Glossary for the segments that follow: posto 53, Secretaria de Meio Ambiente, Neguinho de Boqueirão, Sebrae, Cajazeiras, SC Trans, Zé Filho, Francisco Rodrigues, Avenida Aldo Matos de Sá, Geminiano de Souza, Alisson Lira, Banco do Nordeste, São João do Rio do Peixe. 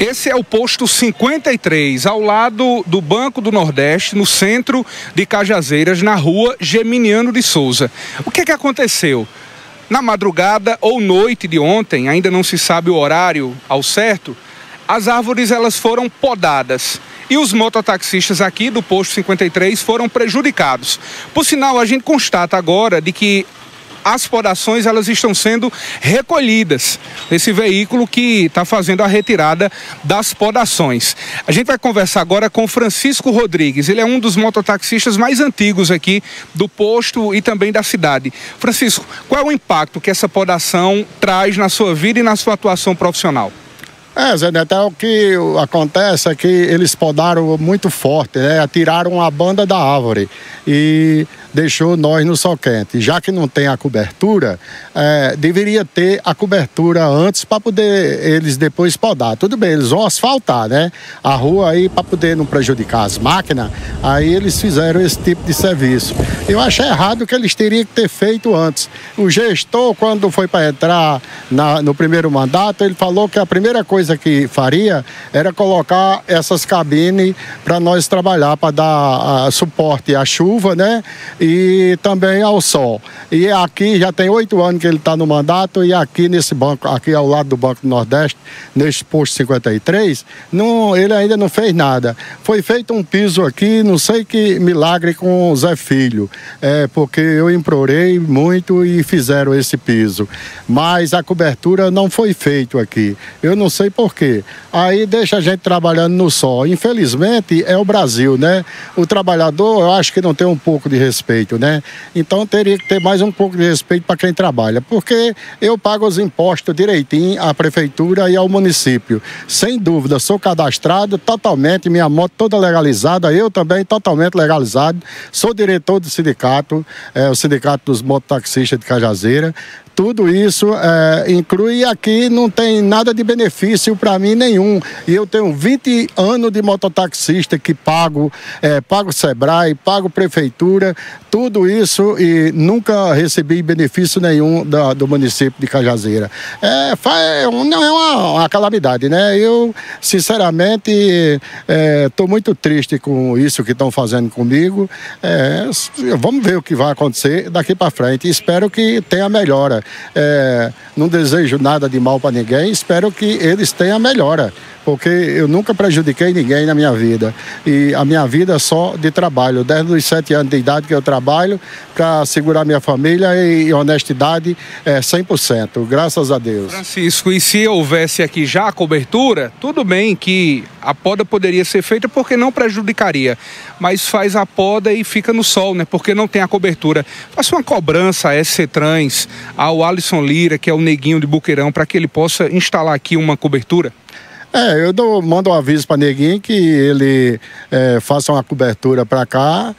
Esse é o posto 53, ao lado do Banco do Nordeste, no centro de Cajazeiras, na rua Geminiano de Souza. O que é que aconteceu? Na madrugada ou noite de ontem, ainda não se sabe o horário ao certo, as árvores elas foram podadas. E os mototaxistas aqui do posto 53 foram prejudicados. Por sinal, a gente constata agora de que as podações elas estão sendo recolhidas. Esse veículo que está fazendo a retirada das podações. A gente vai conversar agora com Francisco Rodrigues. Ele é um dos mototaxistas mais antigos aqui do posto e também da cidade. Francisco, qual é o impacto que essa podação traz na sua vida e na sua atuação profissional? Zé Neto, o que acontece é que eles podaram muito forte, né? Atiraram a banda da árvore e deixou nós no sol quente. Já que não tem a cobertura, deveria ter a cobertura antes para poder eles depois podar. Tudo bem, eles vão asfaltar, né? A rua aí para poder não prejudicar as máquinas, aí eles fizeram esse tipo de serviço. Eu achei errado que eles teriam que ter feito antes. O gestor, quando foi para entrar no primeiro mandato, ele falou que a primeira coisa que faria era colocar essas cabines para nós trabalhar, para dar suporte à chuva, né? E também ao sol. E aqui já tem 8 anos que ele está no mandato, e aqui nesse banco, aqui ao lado do Banco do Nordeste, nesse posto 53, ele ainda não fez nada. Foi feito um piso aqui, não sei que milagre com o Zé Filho, porque eu implorei muito e fizeram esse piso. Mas a cobertura não foi feita aqui. Eu não sei por quê. Aí deixa a gente trabalhando no sol. Infelizmente, é o Brasil, né? O trabalhador, eu acho que não tem um pouco de respeito, né? Então, teria que ter mais um pouco de respeito para quem trabalha, porque eu pago os impostos direitinho à prefeitura e ao município. Sem dúvida, sou cadastrado totalmente, minha moto toda legalizada, eu também totalmente legalizado. Sou diretor do sindicato, o sindicato dos mototaxistas de Cajazeira. Tudo isso inclui aqui, não tem nada de benefício para mim nenhum. E eu tenho 20 anos de mototaxista que pago Sebrae, pago prefeitura, tudo isso, e nunca recebi benefício nenhum do município de Cajazeira. Não é uma calamidade, né? Eu, sinceramente, estou muito triste com isso que estão fazendo comigo. Vamos ver o que vai acontecer daqui para frente. Espero que tenha melhora. Não desejo nada de mal para ninguém, espero que eles tenham melhora, porque eu nunca prejudiquei ninguém na minha vida, e a minha vida é só de trabalho, desde os 7 anos de idade que eu trabalho para segurar minha família, e honestidade é 100%, graças a Deus. Francisco, e se houvesse aqui já a cobertura, tudo bem que a poda poderia ser feita porque não prejudicaria, mas faz a poda e fica no sol, né? Porque não tem a cobertura. Faça uma cobrança a SC Trans, ao Alisson Lira, que é o Neguinho de Boqueirão, para que ele possa instalar aqui uma cobertura. Eu mando um aviso para Neguinho que ele faça uma cobertura para cá,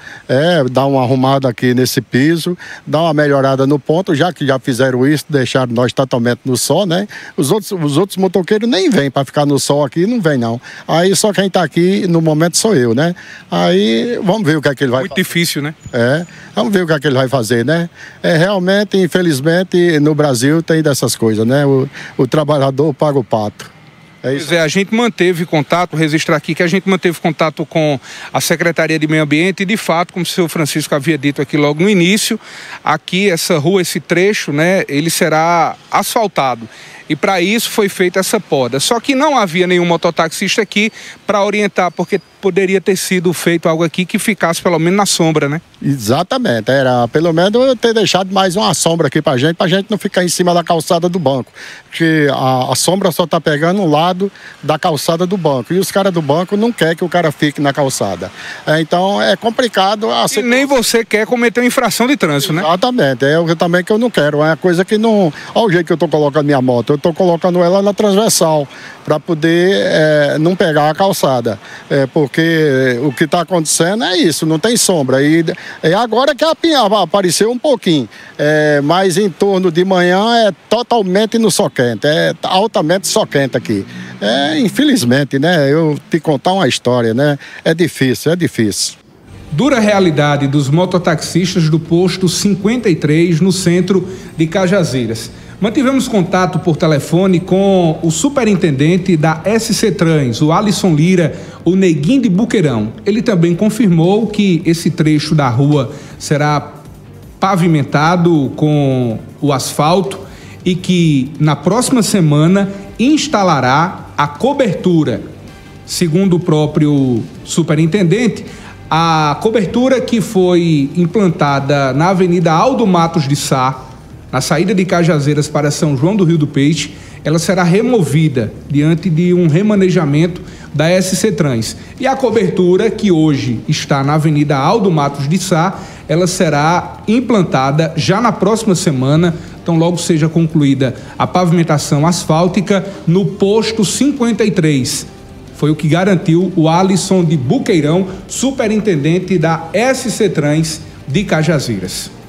dá uma arrumada aqui nesse piso, dá uma melhorada no ponto, já que já fizeram isso, deixaram nós totalmente no sol, né? Os outros motoqueiros nem vêm para ficar no sol aqui, não vem não. Aí só quem está aqui no momento sou eu, né? Aí vamos ver o que é que ele vai fazer. Muito difícil, né? Vamos ver o que é que ele vai fazer, né? Realmente, infelizmente, no Brasil tem dessas coisas, né? O trabalhador paga o pato. Pois a gente manteve contato, registrar aqui que a gente manteve contato com a Secretaria de Meio Ambiente e, de fato, como o senhor Francisco havia dito aqui logo no início, aqui essa rua, esse trecho, né, ele será asfaltado. E para isso foi feita essa poda. Só que não havia nenhum mototaxista aqui para orientar, porque poderia ter sido feito algo aqui que ficasse pelo menos na sombra, né? Exatamente. Era pelo menos eu ter deixado mais uma sombra aqui para a gente não ficar em cima da calçada do banco. Porque a sombra só está pegando um lado da calçada do banco. E os caras do banco não querem que o cara fique na calçada. Então é complicado. E nem você quer cometer uma infração de trânsito, né? Exatamente. Eu também que eu não quero. É uma coisa que não... Olha o jeito que eu estou colocando minha moto. Eu estou colocando ela na transversal para poder não pegar a calçada, porque o que está acontecendo é isso, não tem sombra. E é agora que a pinha apareceu um pouquinho, mas em torno de manhã é totalmente no sol quente, é altamente sol quente aqui. Infelizmente, né? Eu te contar uma história, né? É difícil, é difícil. Dura realidade dos mototaxistas do posto 53 no centro de Cajazeiras. Mantivemos contato por telefone com o superintendente da SC Trans, o Alisson Lira, o Neguinho de Boqueirão. Ele também confirmou que esse trecho da rua será pavimentado com o asfalto e que na próxima semana instalará a cobertura. Segundo o próprio superintendente, a cobertura que foi implantada na Avenida Aldo Matos de Sá, na saída de Cajazeiras para São João do Rio do Peixe, ela será removida diante de um remanejamento da SC Trans. E a cobertura que hoje está na Avenida Aldo Matos de Sá, ela será implantada já na próxima semana, então logo seja concluída a pavimentação asfáltica no posto 53. Foi o que garantiu o Alisson de Boqueirão, superintendente da SC Trans de Cajazeiras.